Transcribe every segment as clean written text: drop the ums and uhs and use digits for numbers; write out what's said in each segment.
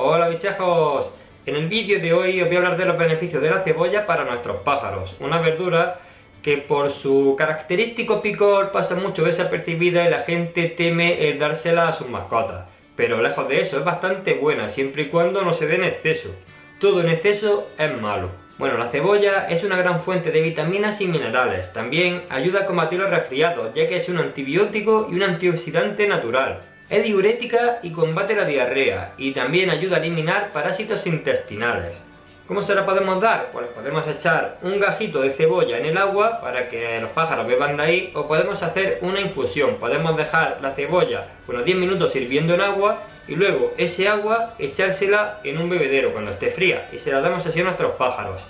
Hola bichajos, en el vídeo de hoy os voy a hablar de los beneficios de la cebolla para nuestros pájaros, una verdura que por su característico picor pasa mucho desapercibida y la gente teme el dársela a sus mascotas, pero lejos de eso es bastante buena siempre y cuando no se dé en exceso, todo en exceso es malo. Bueno, la cebolla es una gran fuente de vitaminas y minerales, también ayuda a combatir los resfriados ya que es un antibiótico y un antioxidante natural. Es diurética y combate la diarrea y también ayuda a eliminar parásitos intestinales. ¿Cómo se la podemos dar? Pues podemos echar un gajito de cebolla en el agua para que los pájaros beban de ahí o podemos hacer una infusión, podemos dejar la cebolla unos 10 minutos hirviendo en agua y luego ese agua echársela en un bebedero cuando esté fría y se la damos así a nuestros pájaros.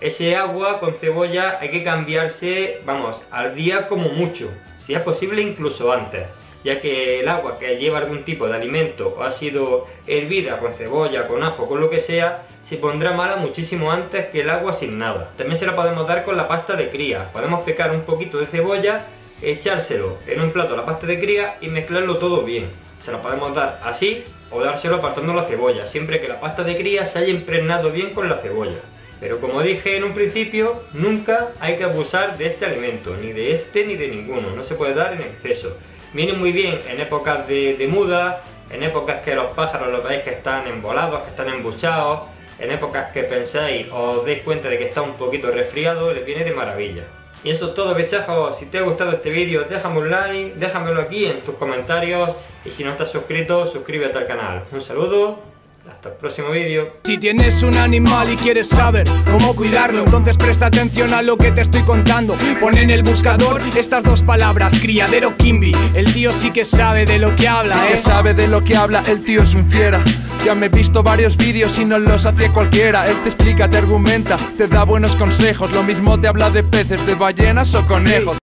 Ese agua con cebolla hay que cambiarse, vamos, al día como mucho, si es posible incluso antes, ya que el agua que lleva algún tipo de alimento o ha sido hervida con cebolla, con ajo, con lo que sea, se pondrá mala muchísimo antes que el agua sin nada. También se la podemos dar con la pasta de cría, podemos picar un poquito de cebolla, echárselo en un plato a la pasta de cría y mezclarlo todo bien. Se la podemos dar así o dárselo apartando la cebolla, siempre que la pasta de cría se haya impregnado bien con la cebolla. Pero como dije en un principio, nunca hay que abusar de este alimento, ni de este ni de ninguno, no se puede dar en exceso. Viene muy bien en épocas de muda, en épocas que los pájaros los veis que están embolados, que están embuchados, en épocas que pensáis o os dais cuenta de que está un poquito resfriado, les viene de maravilla. Y eso es todo, bichajos. Si te ha gustado este vídeo, déjame un like, déjamelo aquí en tus comentarios y si no estás suscrito, suscríbete al canal. Un saludo. Hasta el próximo vídeo. Si tienes un animal y quieres saber cómo cuidarlo, entonces presta atención a lo que te estoy contando. Pon en el buscador estas dos palabras, criadero Kimbi. El tío sí que sabe de lo que habla, ¿eh? Sí que sabe de lo que habla, el tío es un fiera. Ya me he visto varios vídeos y no los hace cualquiera. Él te explica, te argumenta, te da buenos consejos. Lo mismo te habla de peces, de ballenas o conejos.